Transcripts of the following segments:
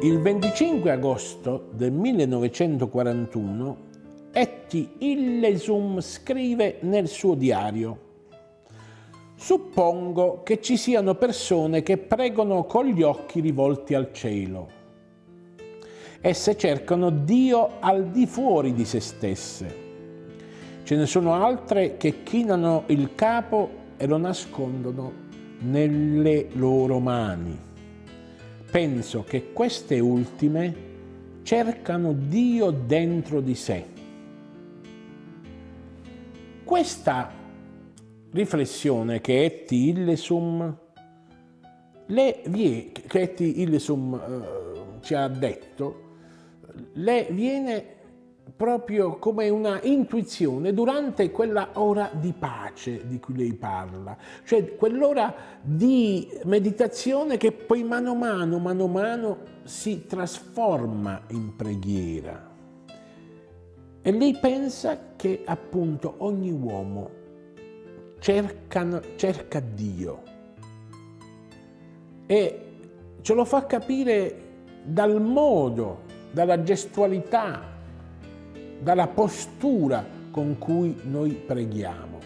Il 25 agosto del 1941 Etty Hillesum scrive nel suo diario: «Suppongo che ci siano persone che pregano con gli occhi rivolti al cielo. Esse cercano Dio al di fuori di se stesse. Ce ne sono altre che chinano il capo e lo nascondono nelle loro mani. Penso che queste ultime cercano Dio dentro di sé». Questa riflessione che Etty Hillesum ci ha detto le viene proprio come una intuizione durante quella ora di pace di cui lei parla, cioè quell'ora di meditazione che poi mano a mano si trasforma in preghiera. E lei pensa che appunto ogni uomo cerca Dio, e ce lo fa capire dal modo, dalla gestualità, dalla postura con cui noi preghiamo.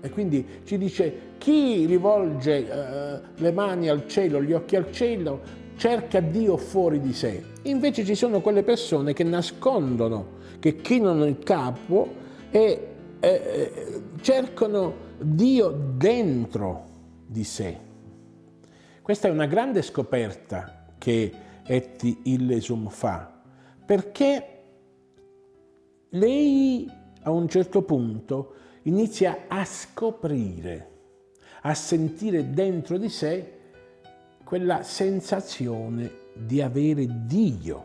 E quindi ci dice: chi rivolge le mani al cielo, gli occhi al cielo, cerca Dio fuori di sé. Invece ci sono quelle persone che nascondono, che chinano il capo e cercano Dio dentro di sé. Questa è una grande scoperta che Etty Hillesum fa, perché lei a un certo punto inizia a scoprire, a sentire dentro di sé quella sensazione di avere Dio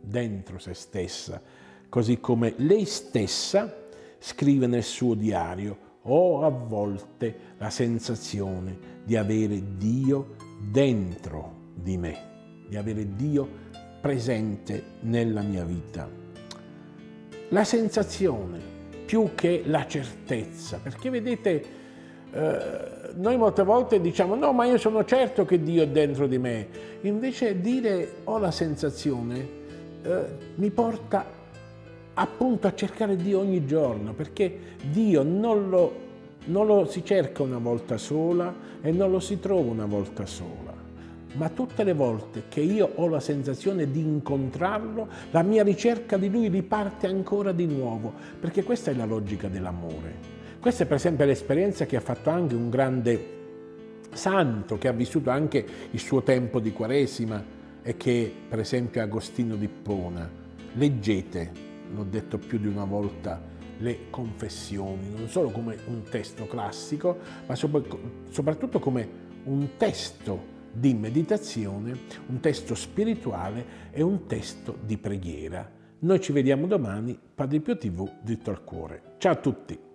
dentro se stessa, così come lei stessa scrive nel suo diario: ho a volte la sensazione di avere Dio dentro di me, di avere Dio presente nella mia vita. La sensazione più che la certezza, perché vedete, noi molte volte diciamo: no, ma io sono certo che Dio è dentro di me. Invece dire ho la sensazione mi porta appunto a cercare Dio ogni giorno, perché Dio non lo si cerca una volta sola e non lo si trova una volta sola, ma tutte le volte che io ho la sensazione di incontrarlo, la mia ricerca di Lui riparte ancora di nuovo, perché questa è la logica dell'amore. Questa è per esempio l'esperienza che ha fatto anche un grande santo che ha vissuto anche il suo tempo di Quaresima, e che per esempio è Agostino di Ipona. Leggete, l'ho detto più di una volta, le confessioni, non solo come un testo classico, ma soprattutto come un testo di meditazione, un testo spirituale e un testo di preghiera. Noi ci vediamo domani, Padre Pio TV, Dritto al Cuore. Ciao a tutti!